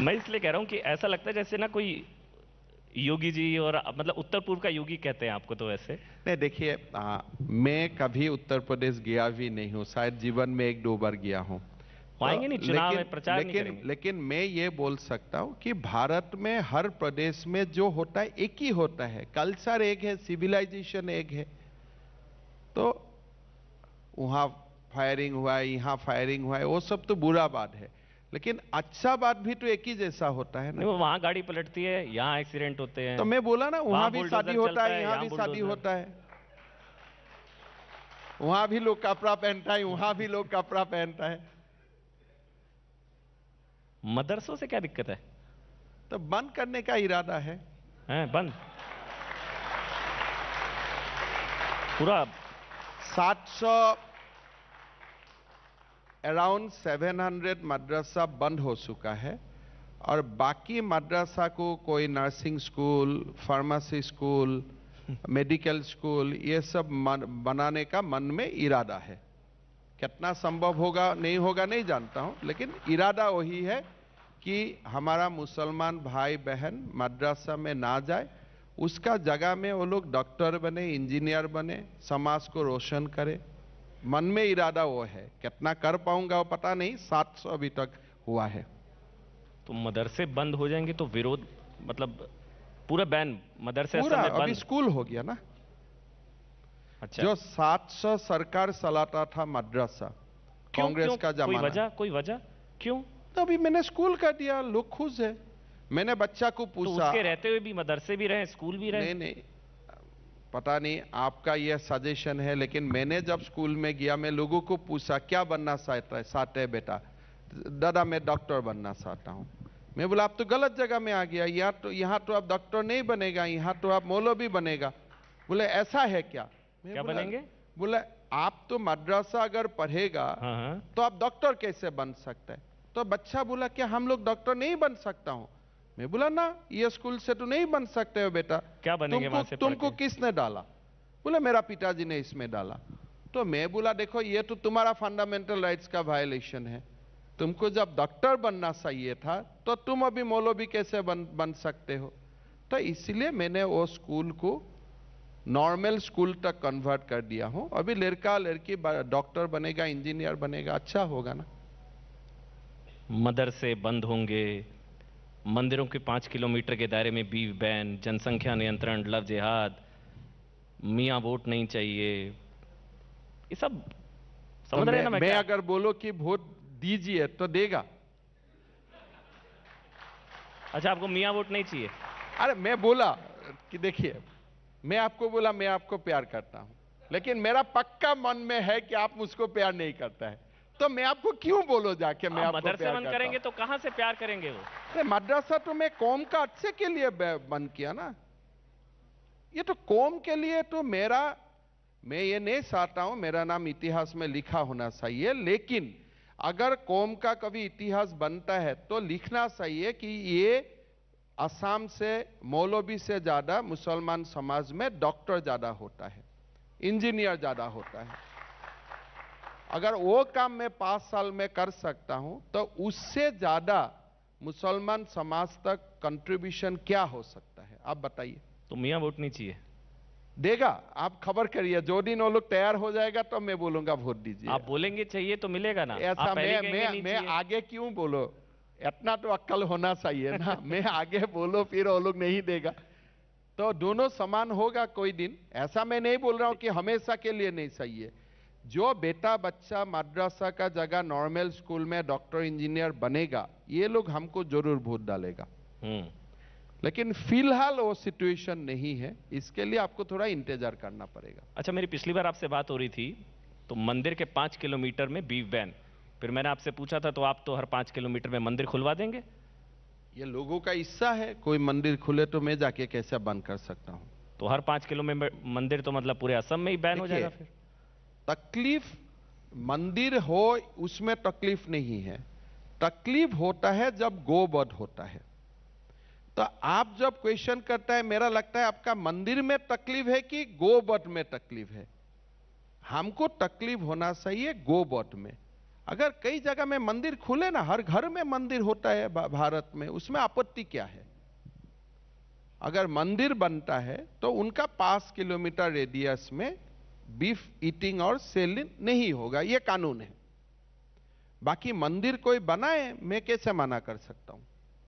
मैं इसलिए कह रहा हूँ कि ऐसा लगता है जैसे ना कोई योगी जी और मतलब उत्तर पूर्व का योगी कहते हैं आपको तो वैसे। नहीं देखिए, मैं कभी उत्तर प्रदेश गया भी नहीं हूँ, शायद जीवन में एक दो बार गया हूँ। आएंगे नहीं चुनाव में, प्रचार नहीं करेंगे। लेकिन मैं ये बोल सकता हूँ कि भारत में हर प्रदेश में जो होता है एक ही होता है, कल्चर एक है, सिविलाइजेशन एक है। तो वहाँ फायरिंग हुआ है, यहाँ फायरिंग हुआ है, वो सब तो बुरा बात है, लेकिन अच्छा बात भी तो एक ही जैसा होता है ना। वहाँ गाड़ी पलटती है, यहाँ एक्सीडेंट होते हैं। तो मैं बोला ना, वहाँ भी शादी होता है, यहाँ भी शादी होता है, वहाँ भी लोग कपड़ा पहनता है, वहाँ भी लोग कपड़ा पहनता है। मदरसों से क्या दिक्कत है? तो बंद करने का इरादा है, बंद पूरा 700 अराउंड 700 मदरसा बंद हो चुका है और बाकी मदरसा को कोई nursing school, pharmacy school, medical school, ये सब बनाने का मन में इरादा है। कितना संभव होगा नहीं जानता हूं, लेकिन इरादा वही है कि हमारा मुसलमान भाई बहन मदरसा में ना जाए, उसका जगह में वो लोग डॉक्टर बने, इंजीनियर बने, समाज को रोशन करे। मन में इरादा वो है, कितना कर पाऊंगा वो पता नहीं, 700 अभी तक हुआ है। तो मदरसे बंद हो जाएंगे तो विरोध, मतलब पूरा बैन मदरसे पूरा में अभी स्कूल हो गया ना। अच्छा। जो 700 सरकार चलाता था मदरसा, कांग्रेस का जमाना। कोई वजह क्यों? तो अभी मैंने स्कूल कर दिया, लोग खुश है। मैंने बच्चा को पूछा, तो उसके रहते हुए भी मदरसे भी रहे, स्कूल भी रहे। नहीं, पता नहीं आपका यह सजेशन है, लेकिन मैंने जब स्कूल में गया, मैं लोगों को पूछा क्या बनना चाहता है बेटा? दादा मैं डॉक्टर बनना चाहता हूँ। मैं बोला आप तो गलत जगह में आ गया, यहाँ तो आप डॉक्टर नहीं बनेगा, यहाँ तो आप मौलवी बनेगा। बोले ऐसा है क्या? क्या बनेंगे? बोले आप तो मदरसा अगर पढ़ेगा तो आप डॉक्टर कैसे बन सकते हैं? तो बच्चा बोला क्या हम लोग डॉक्टर नहीं बन सकता हूँ? मैं बोला ना, ये स्कूल से तो नहीं बन सकते हो बेटा, क्या बनेंगे? तुमको किसने डाला? बोला मेरा पिताजी ने इसमें डाला। तो मैं बोला देखो, ये तो तुम्हारा फंडामेंटल राइट्स का वायलेशन है। तुमको जब डॉक्टर बनना चाहिए था तो तुम अभी मौलवी कैसे बन सकते हो? तो इसलिए मैंने वो स्कूल को नॉर्मल स्कूल तक कन्वर्ट कर दिया हूँ। अभी लड़का लड़की डॉक्टर बनेगा, इंजीनियर बनेगा, अच्छा होगा ना। मदरसे बंद होंगे, मंदिरों के 5 किलोमीटर के दायरे में बीफ बैन, जनसंख्या नियंत्रण, लव जिहाद, मियाँ वोट नहीं चाहिए, ये सब समझ रहे हैं ना। मैं अगर बोलो कि वोट दीजिए तो देगा। अच्छा, आपको मियाँ वोट नहीं चाहिए? अरे मैं बोला कि देखिए, मैं आपको बोला मैं आपको प्यार करता हूँ, लेकिन मेरा पक्का मन में है कि आप मुझको प्यार नहीं करता है, तो मैं आपको क्यों बोलो जाके मैं आपको मदरसा बंद करेंगे तो कहां से प्यार करेंगे वो? अरे मदरसा तो मैं कौम का अच्छे के लिए बंद किया ना, ये तो कौम के लिए। तो मैं ये नहीं चाहता हूं मेरा नाम इतिहास में लिखा होना चाहिए, लेकिन अगर कौम का कभी इतिहास बनता है तो लिखना चाहिए कि ये असम से मौलवी से ज्यादा मुसलमान समाज में डॉक्टर ज्यादा होता है, इंजीनियर ज्यादा होता है। अगर वो काम मैं 5 साल में कर सकता हूं तो उससे ज्यादा मुसलमान समाज तक कंट्रीब्यूशन क्या हो सकता है, आप बताइए। तो मियाँ वोट नहीं चाहिए? देगा, आप खबर करिए, जो दिन वो लोग तैयार हो जाएगा तो मैं बोलूंगा वोट दीजिए। आप बोलेंगे चाहिए तो मिलेगा ना। ऐसा मैं आगे क्यों बोलो, इतना तो अक्ल होना चाहिए ना। मैं आगे बोलो फिर वो लोग नहीं देगा, तो दोनों समान होगा कोई दिन। ऐसा मैं नहीं बोल रहा हूँ कि हमेशा के लिए नहीं चाहिए। जो बेटा बच्चा मदरसा का जगह नॉर्मल स्कूल में डॉक्टर इंजीनियर बनेगा, ये लोग हमको जरूर वोट डालेगा। लेकिन फिलहाल वो सिचुएशन नहीं है, इसके लिए आपको थोड़ा इंतजार करना पड़ेगा। अच्छा, मेरी पिछली बार आपसे बात हो रही थी तो मंदिर के 5 किलोमीटर में बीफ बैन, फिर मैंने आपसे पूछा था तो आप तो हर 5 किलोमीटर में मंदिर खुलवा देंगे? ये लोगों का हिस्सा है, कोई मंदिर खुले तो मैं जाके कैसे बंद कर सकता हूँ? तो हर 5 किलोमीटर मंदिर तो मतलब पूरे असम में ही बैन हो जाएगा फिर। तकलीफ मंदिर हो उसमें तकलीफ नहीं है, तकलीफ होता है जब गोवध होता है। तो आप जब क्वेश्चन करता है, मेरा लगता है आपका मंदिर में तकलीफ है कि गोवध में तकलीफ है। हमको तकलीफ होना चाहिए गोवध में। अगर कई जगह में मंदिर खुले ना, हर घर में मंदिर होता है भारत में, उसमें आपत्ति क्या है? अगर मंदिर बनता है तो उनका 5 किलोमीटर रेडियस में बीफ ईटिंग और सेलिंग नहीं होगा, ये कानून है। बाकी मंदिर कोई बनाए मैं कैसे मना कर सकता हूं?